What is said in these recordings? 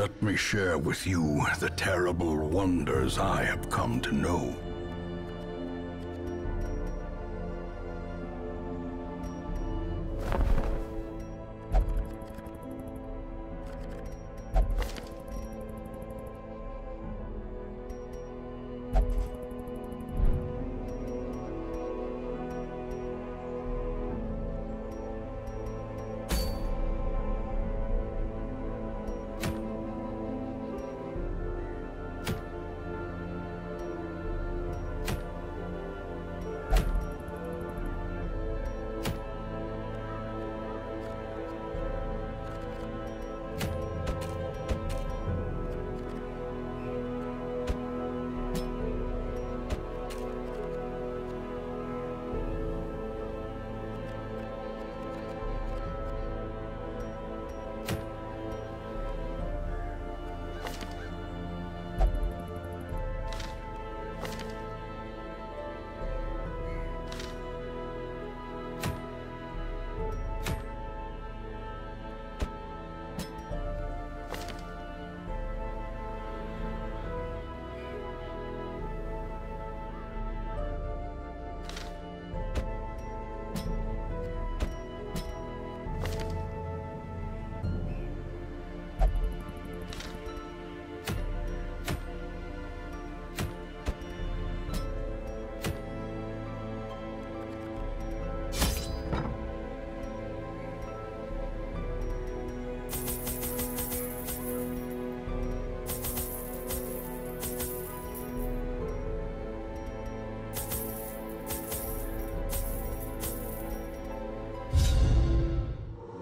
Let me share with you the terrible wonders I have come to know.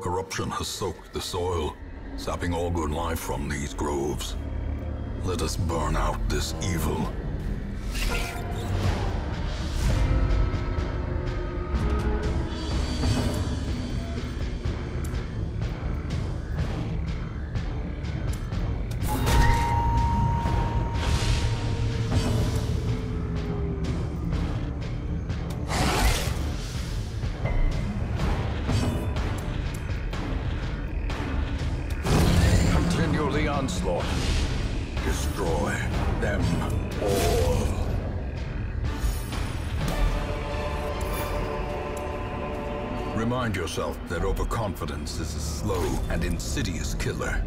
Corruption has soaked the soil, sapping all good life from these groves. Let us burn out this evil. Onslaught. Destroy them all. Remind yourself that overconfidence is a slow and insidious killer.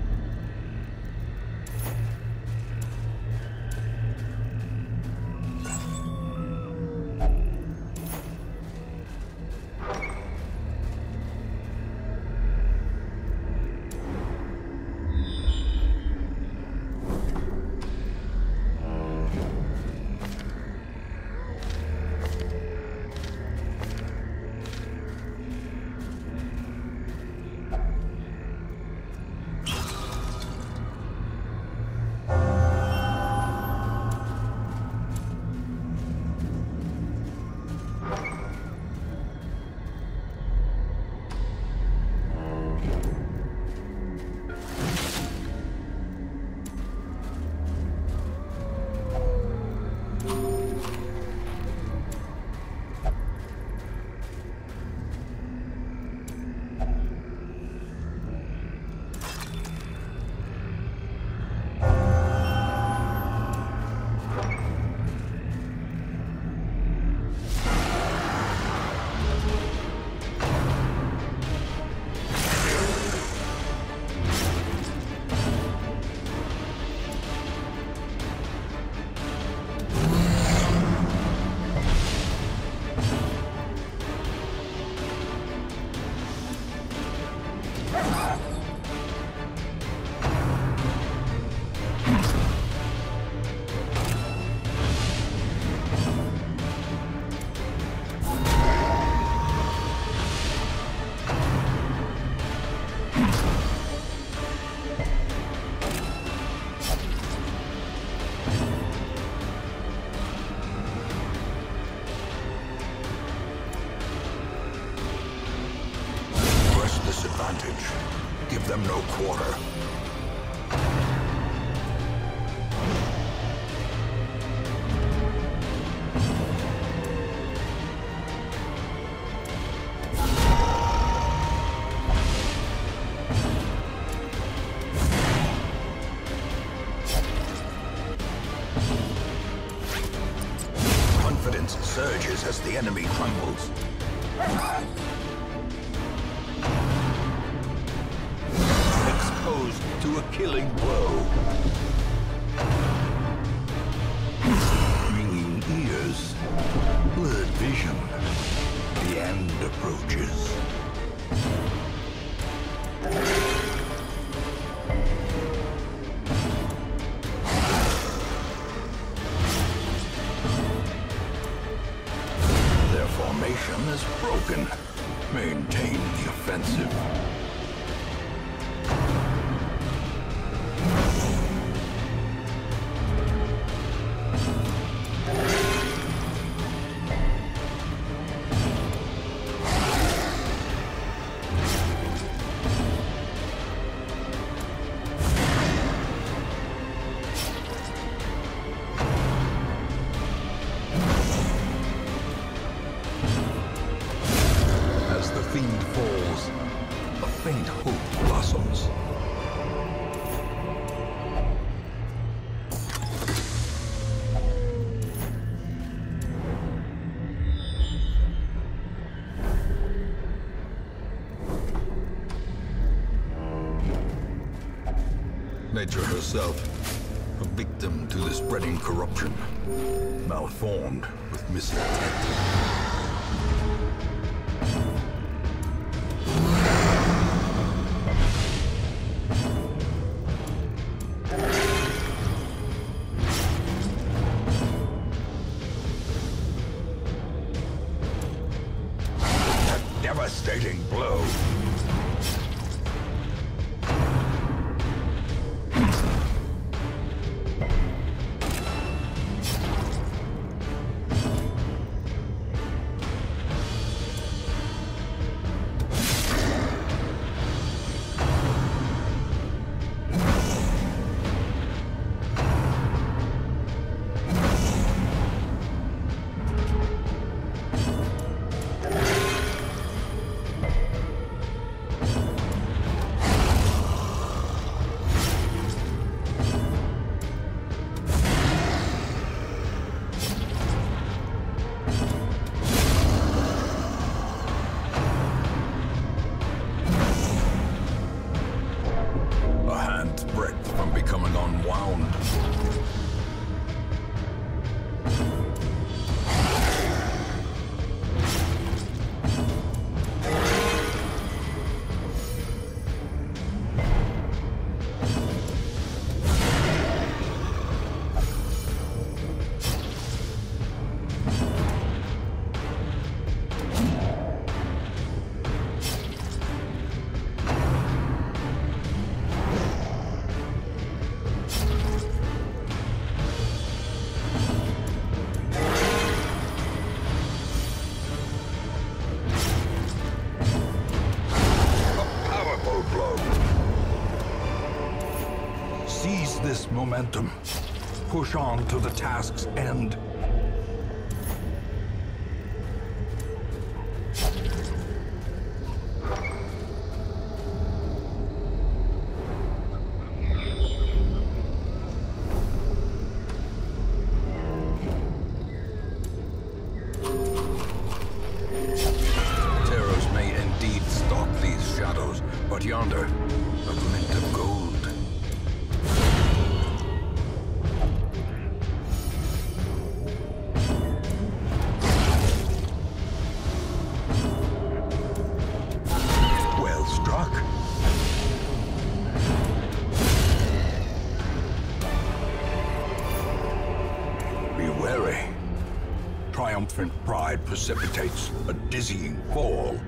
surges as the enemy crumbles. Exposed to a killing blow. Ringing ears. Blurred vision. The end approaches. Their formation is broken. Maintain the offensive. Nature herself, a victim to the spreading corruption, malformed with misintent. Momentum. Push on to the task's end. Terrors may indeed stalk these shadows, but yonder, a glint of gold. Triumphant pride precipitates a dizzying fall.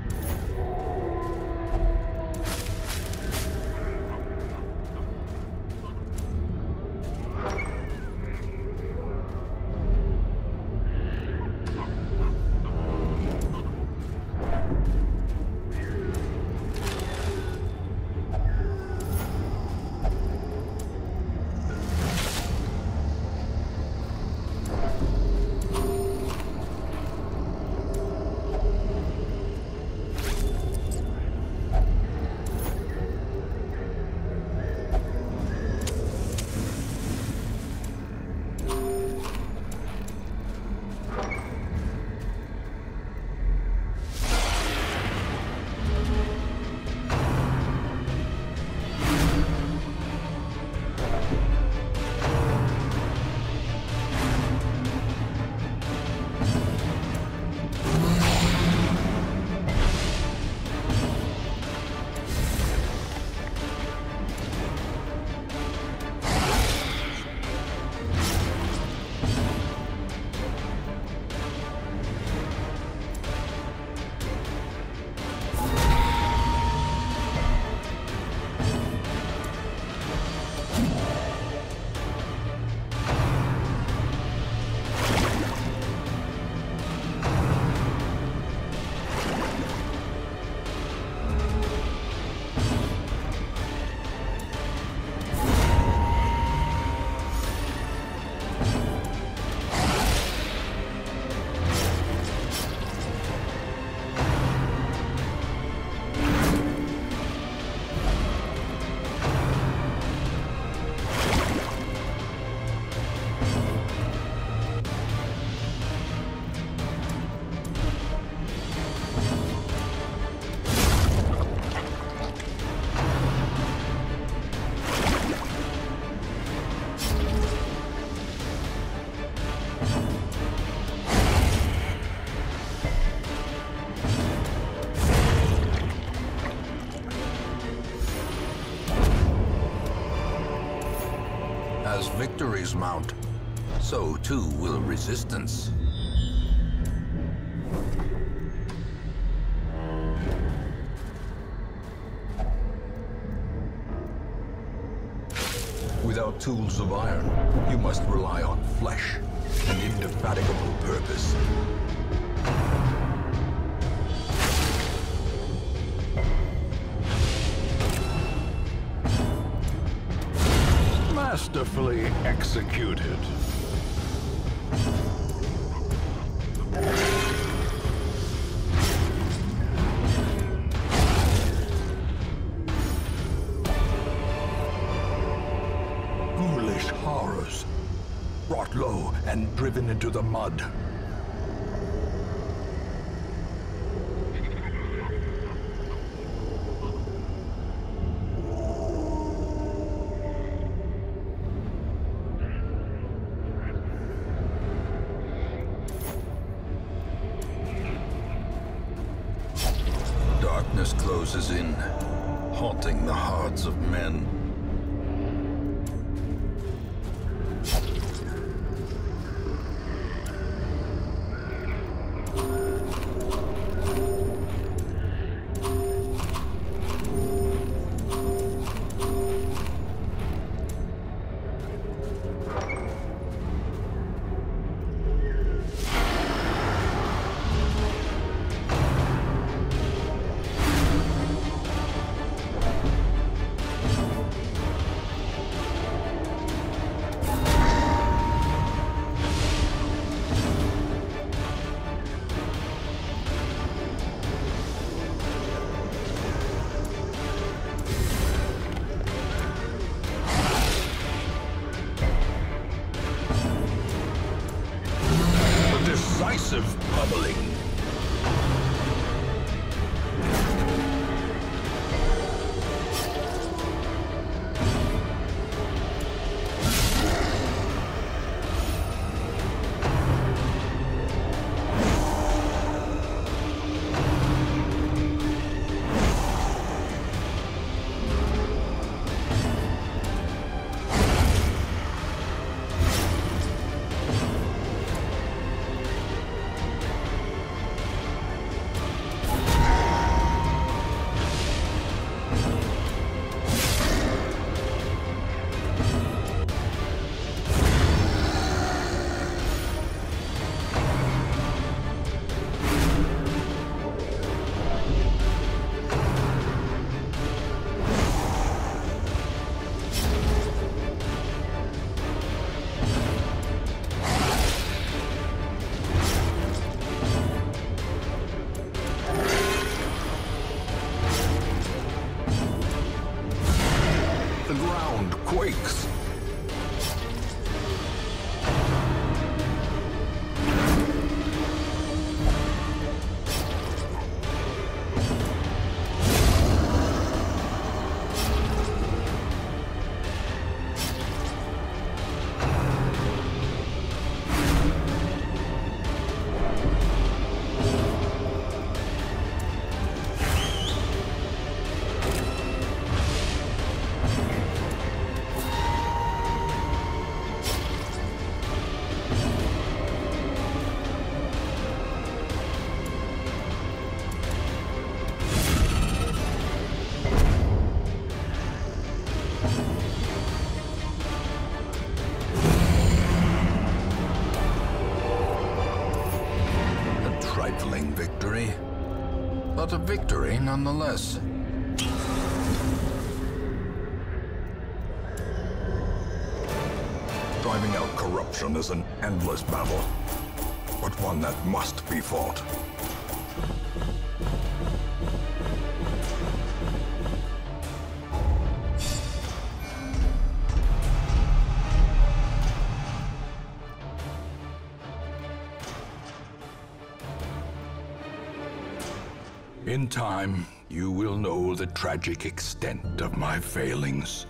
as victories mount, so too will resistance. Without tools of iron, you must rely on flesh, an indefatigable purpose. Masterfully executed. Foolish horrors, brought low and driven into the mud. Darkness closes in, haunting the hearts of men. Decisive bubbling. The ground quakes. Victory, but a victory nonetheless. Driving out corruption is an endless battle, but one that must be fought. In time, you will know the tragic extent of my failings.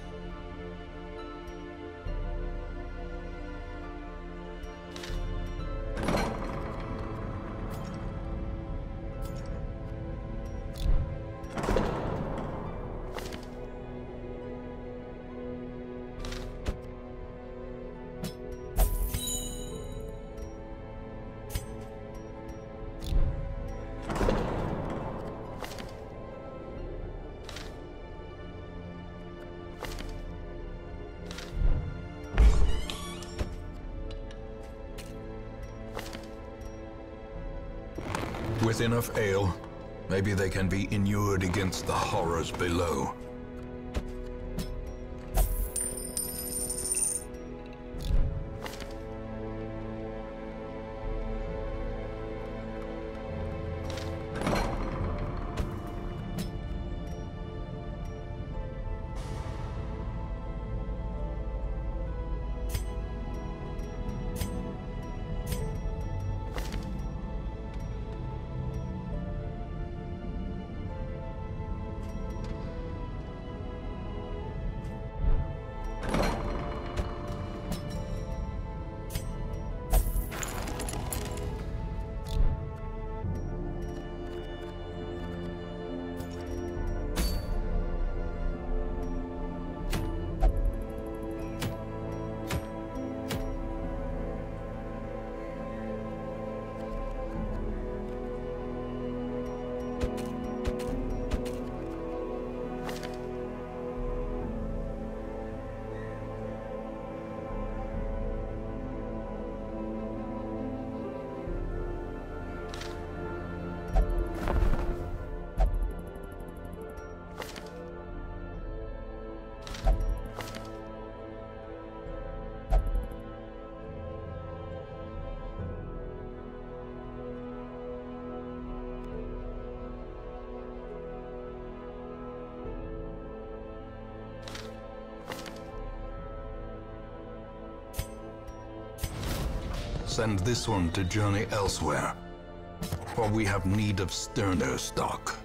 With enough ale, maybe they can be inured against the horrors below. Send this one to journey elsewhere, for we have need of sterner stock.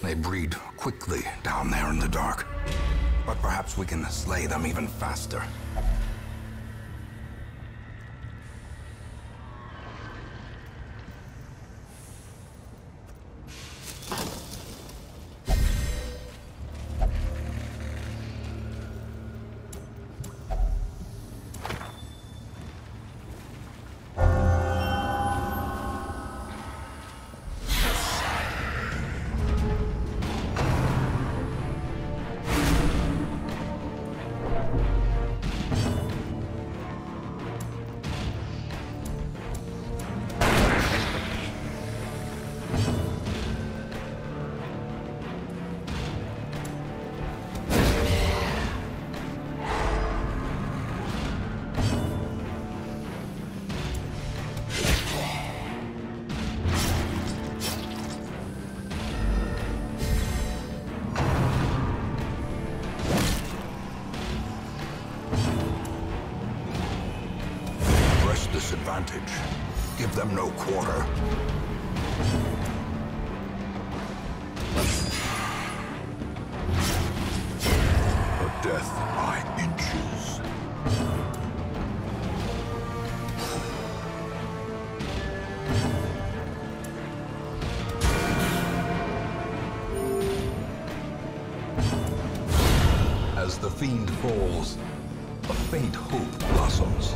They breed quickly down there in the dark, but perhaps we can slay them even faster. advantage. Give them no quarter. For death by inches. As the fiend falls, a faint hope blossoms.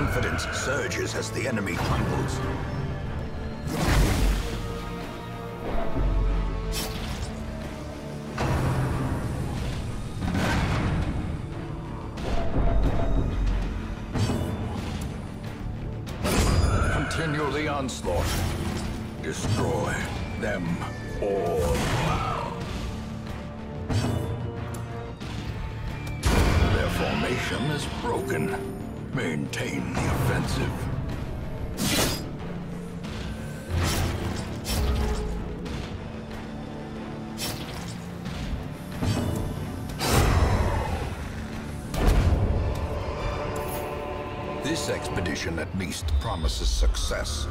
Confidence surges as the enemy crumbles. Continue the onslaught. Destroy them all. Their formation is broken. Maintain the offensive. This expedition at least promises success.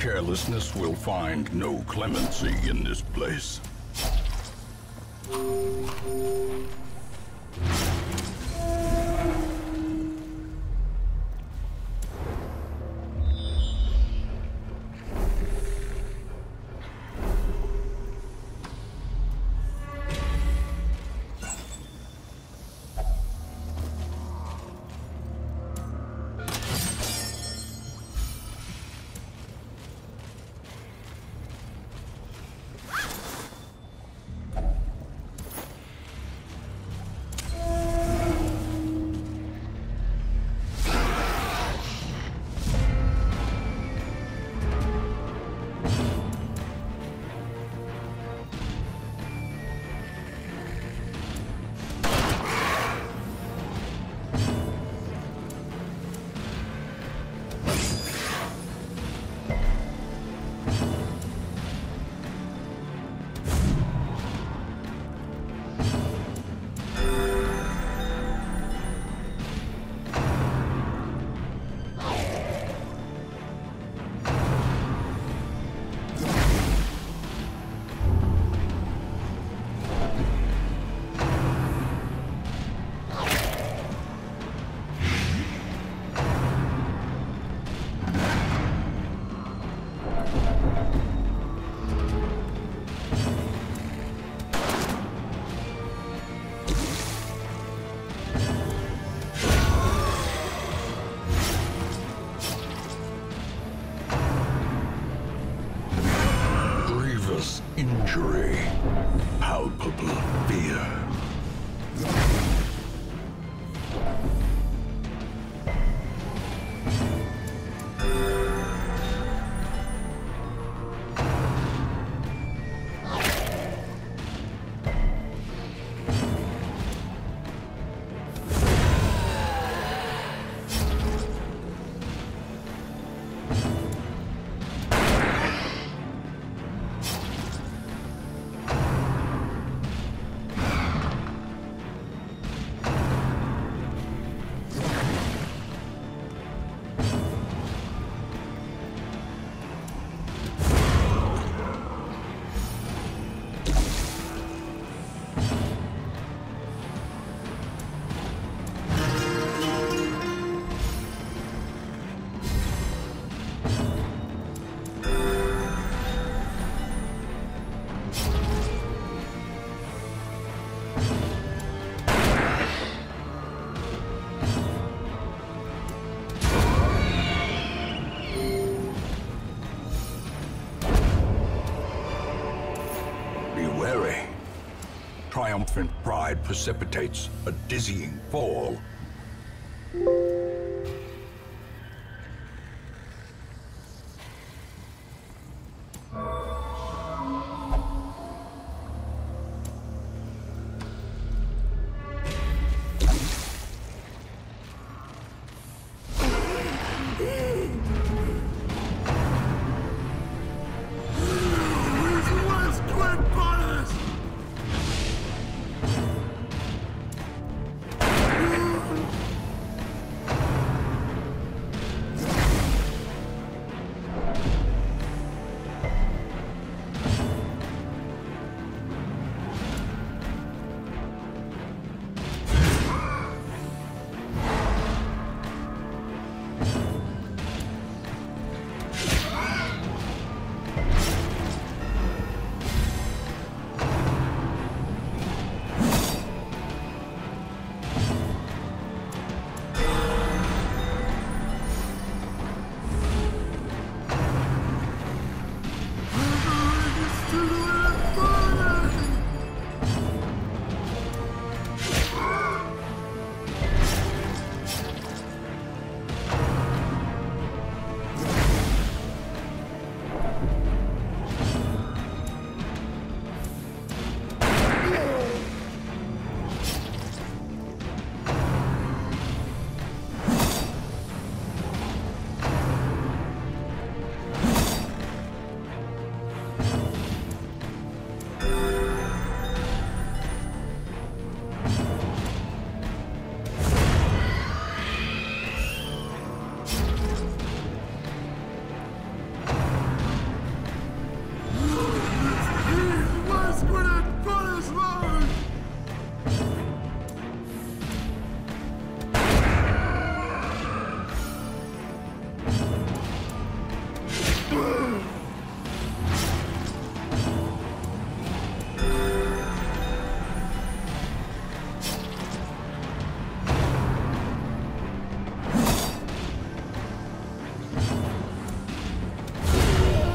Carelessness will find no clemency in this place. Injury, palpable fear. triumphant pride precipitates a dizzying fall.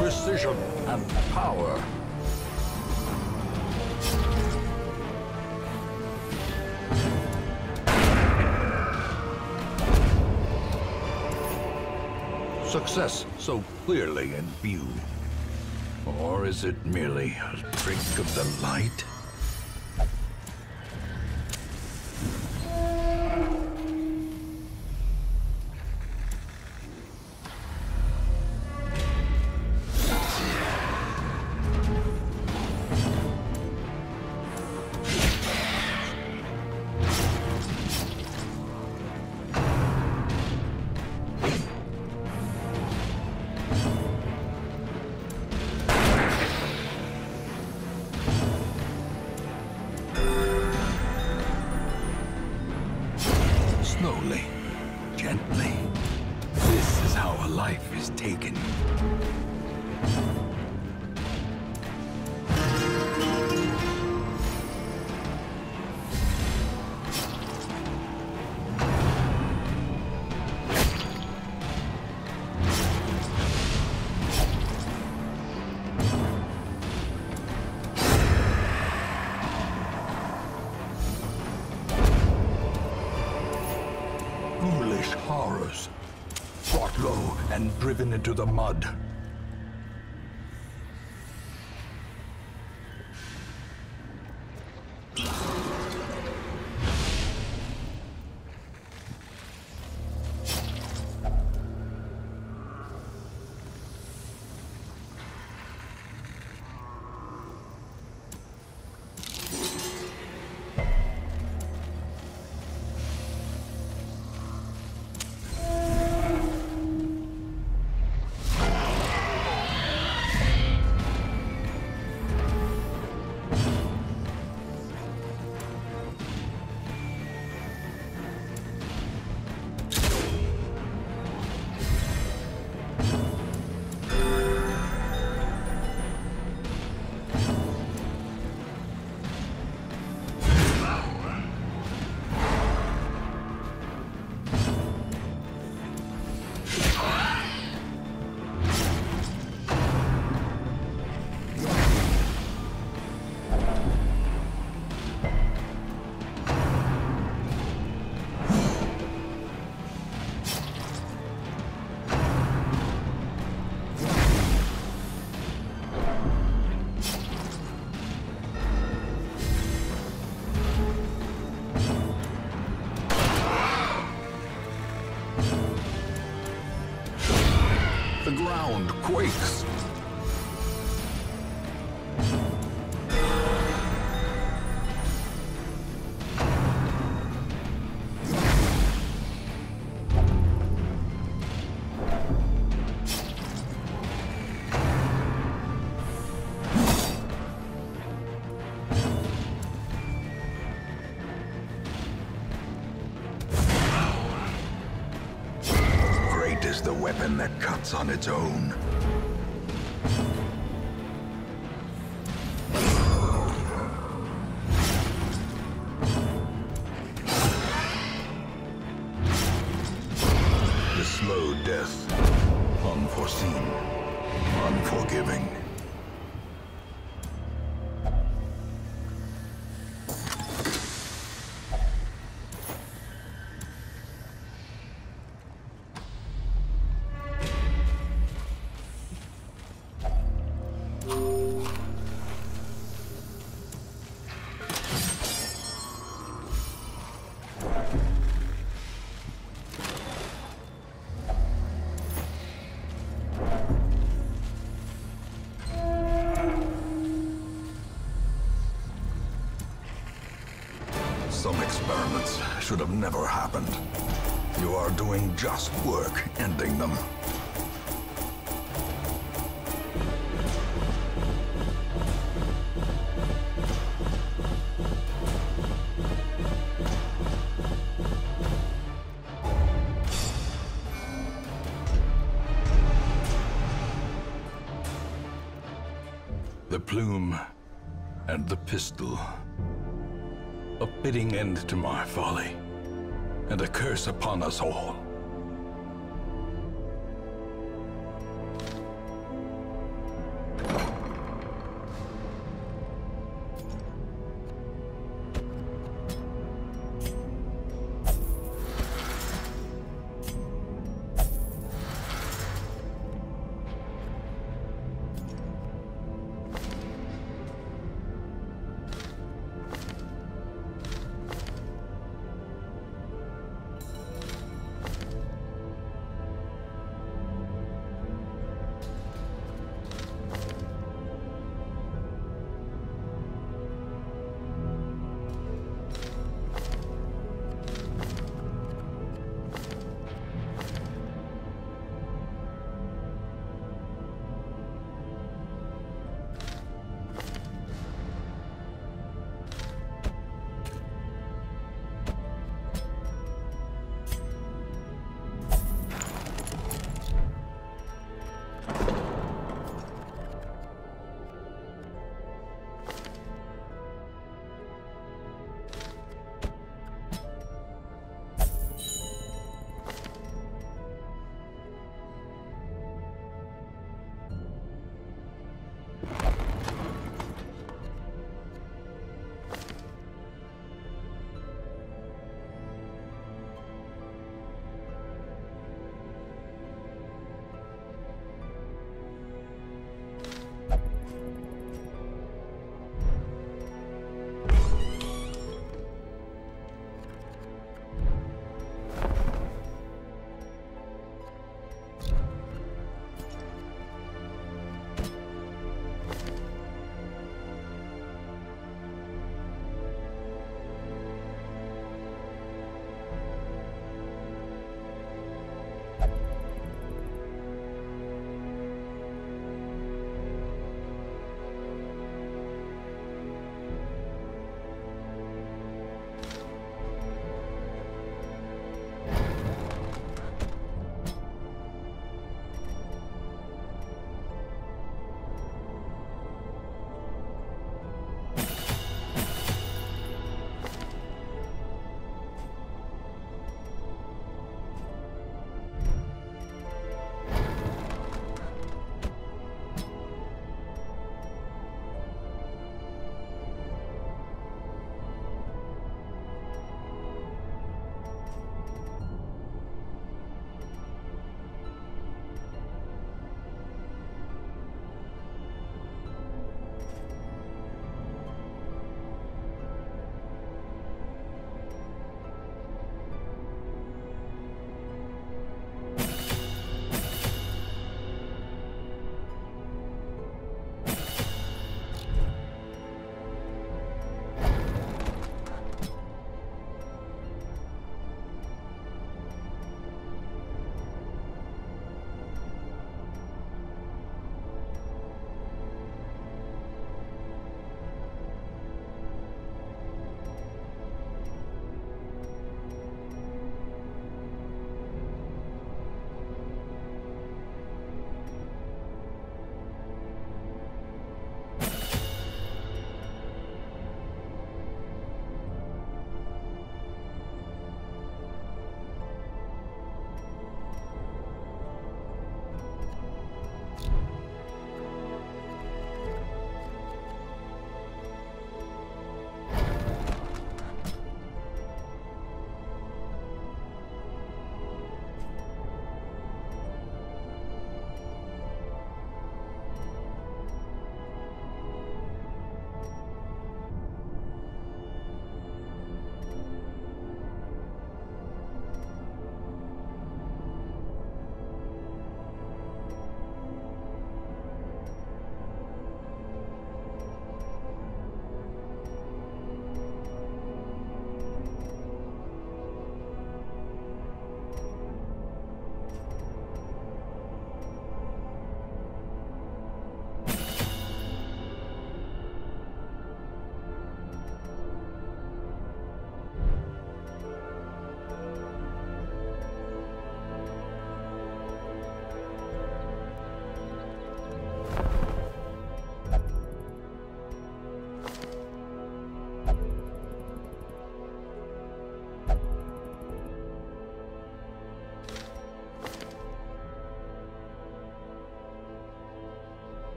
Precision and power. Success so clearly in view. Or is it merely a trick of the light? Slowly, gently, this is how a life is taken. Foolish horrors, brought low and driven into the mud. ground quakes. Is the weapon that cuts on its own. The slow death, unforeseen, unforgiving. Some experiments should have never happened. You are doing just work ending them. The plume and the pistol. A fitting end to my folly, and a curse upon us all.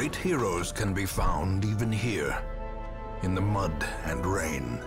Great heroes can be found even here, in the mud and rain.